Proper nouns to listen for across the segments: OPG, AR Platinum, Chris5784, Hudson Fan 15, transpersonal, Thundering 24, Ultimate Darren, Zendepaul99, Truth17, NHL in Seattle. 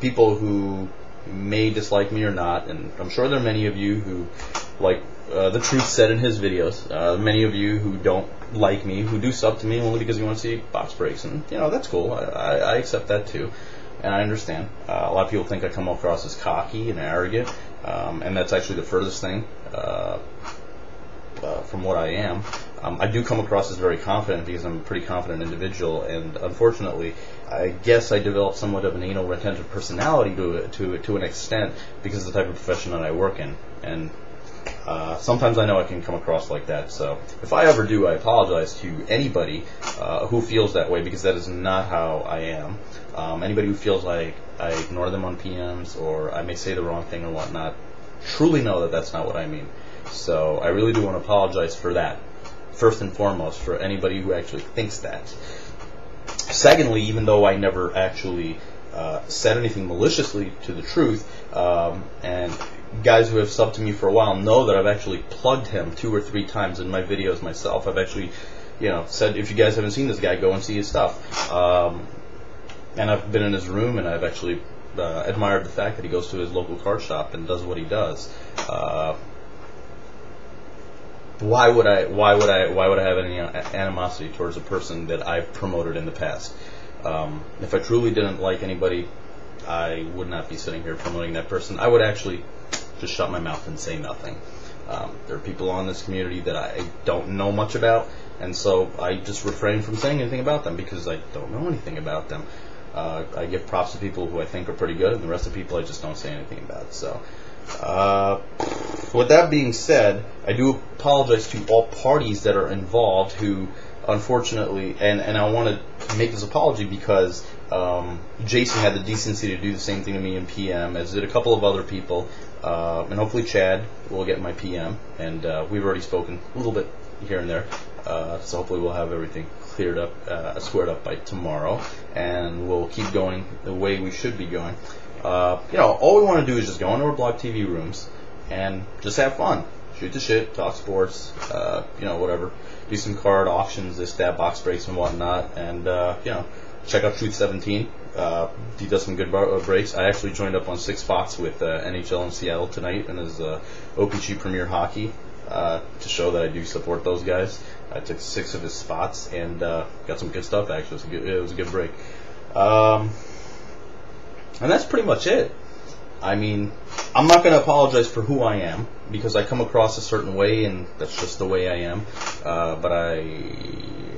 people who may dislike me or not, and I'm sure there are many of you who, like the Truth said in his videos, many of you who don't like me, who do sub to me only because you want to see box breaks, and you know, that's cool. I accept that too, and I understand. A lot of people think I come across as cocky and arrogant, and that's actually the furthest thing from what I am. I do come across as very confident because I'm a pretty confident individual, and unfortunately I guess I developed somewhat of an anal retentive personality to an extent because of the type of profession that I work in, and sometimes I know I can come across like that. So if I ever do, I apologize to anybody who feels that way, because that is not how I am. Anybody who feels like I ignore them on PMs or I may say the wrong thing or whatnot, truly know that that's not what I mean. So I really do want to apologize for that, first and foremost, for anybody who actually thinks that. Secondly, even though I never actually said anything maliciously to the Truth, and guys who have subbed to me for a while know that I've actually plugged him 2 or 3 times in my videos myself. I've actually, you know, said, if you guys haven't seen this guy, go and see his stuff. And I've been in his room, and I've actually admired the fact that he goes to his local card shop and does what he does. Why would I have any animosity towards a person that I've promoted in the past? If I truly didn't like anybody, I would not be sitting here promoting that person. I would actually just shut my mouth and say nothing. There are people on this community that I don't know much about, and so I just refrain from saying anything about them because I don't know anything about them. I give props to people who I think are pretty good, and the rest of the people I just don't say anything about. So with that being said, I do apologize to all parties that are involved who, unfortunately, and I want to make this apology because Jason had the decency to do the same thing to me in PM, as did a couple of other people, and hopefully Chad will get my PM, and we've already spoken a little bit here and there, so hopefully we'll have everything cleared up, squared up by tomorrow, and we'll keep going the way we should be going. You know, all we want to do is just go into our Blog TV rooms and just have fun, shoot the shit, talk sports, you know, whatever, do some card auctions, this, that, box breaks and whatnot, and you know, check out Truth17. He does some good breaks. I actually joined up on 6 spots with NHL in Seattle tonight and his OPG Premier Hockey to show that I do support those guys. I took 6 of his spots and got some good stuff. Actually, it was a good break. And that's pretty much it. I mean, I'm not going to apologize for who I am, because I come across a certain way, and that's just the way I am. But I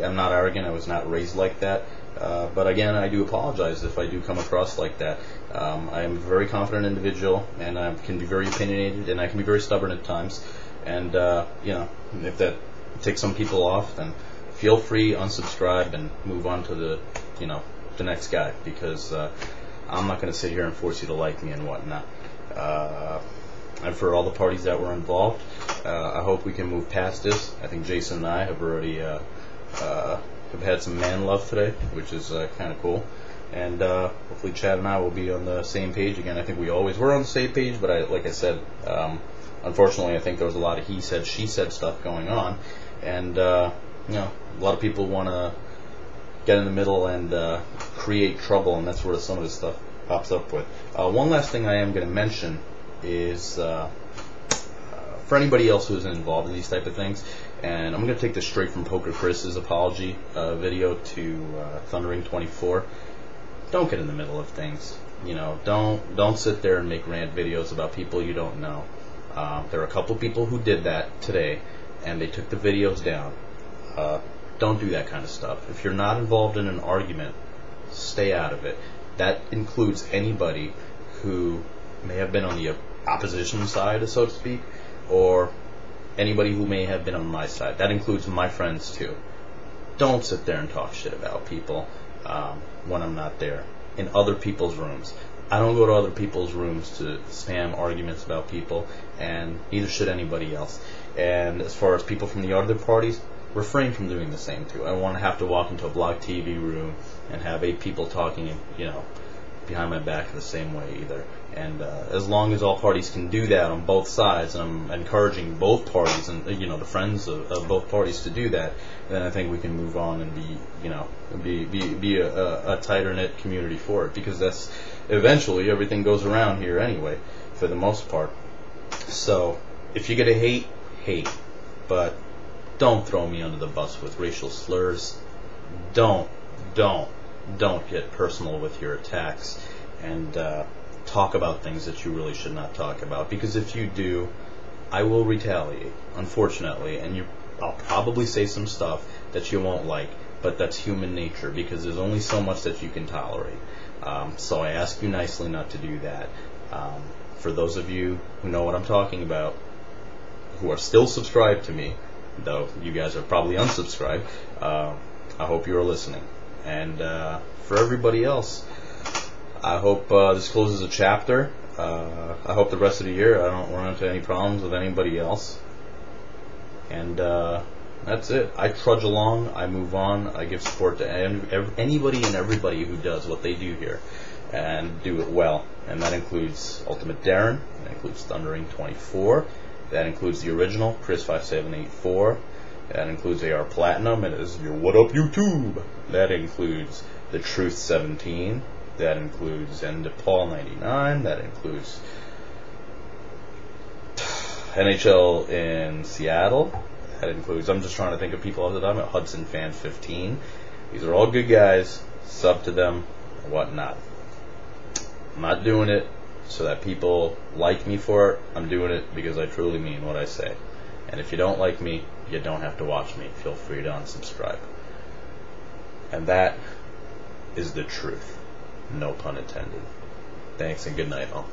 am not arrogant. I was not raised like that. But again, I do apologize if I do come across like that. I am a very confident individual, and I can be very opinionated, and I can be very stubborn at times. And, you know, if that takes some people off, then feel free, unsubscribe, and move on to the, you know, the next guy, because I'm not going to sit here and force you to like me and whatnot. And for all the parties that were involved, I hope we can move past this. I think Jason and I have already have had some man love today, which is kind of cool. And hopefully Chad and I will be on the same page again. I think we always were on the same page, but like I said, unfortunately, I think there was a lot of he said, she said stuff going on. And, you know, a lot of people want to get in the middle and create trouble, and that's where some of this stuff pops up with. One last thing I am going to mention is for anybody else who is involved in these type of things, and I'm going to take this straight from Poker Chris's apology video to Thundering 24. Don't get in the middle of things. You know, don't sit there and make rant videos about people you don't know. There are a couple people who did that today, and they took the videos down. Don't do that kind of stuff. If you're not involved in an argument, stay out of it. That includes anybody who may have been on the opposition side, so to speak, or anybody who may have been on my side. That includes my friends too. Don't sit there and talk shit about people when I'm not there in other people's rooms. I don't go to other people's rooms to spam arguments about people, and neither should anybody else. And as far as people from the other parties, refrain from doing the same too. I don't want to have to walk into a Blog TV room and have 8 people talking, you know, behind my back the same way either. And as long as all parties can do that on both sides, and I'm encouraging both parties and the friends of both parties to do that, then I think we can move on and be a tighter knit community for it, because that's eventually everything goes around here anyway for the most part. So if you're gonna hate, hate, but don't throw me under the bus with racial slurs. Don't get personal with your attacks, and talk about things that you really should not talk about, because if you do, I will retaliate, unfortunately, and I'll probably say some stuff that you won't like, but that's human nature, because there's only so much that you can tolerate. So I ask you nicely not to do that. For those of you who know what I'm talking about, who are still subscribed to me, though you guys are probably unsubscribed, I hope you are listening. And for everybody else, I hope this closes a chapter. I hope the rest of the year I don't run into any problems with anybody else. And that's it. I trudge along. I move on. I give support to anybody and everybody who does what they do here and do it well. And that includes Ultimate Darren. That includes Thundering 24. That includes the original, Chris5784. That includes AR Platinum. It is your What Up YouTube. That includes the Truth17. That includes Zendepaul99, that includes NHL in Seattle, that includes, I'm just trying to think of people other than Hudson Fan 15. These are all good guys, sub to them, whatnot. I'm not doing it so that people like me for it, I'm doing it because I truly mean what I say. And if you don't like me, you don't have to watch me, feel free to unsubscribe. And that is the truth. No pun intended. Thanks and good night all.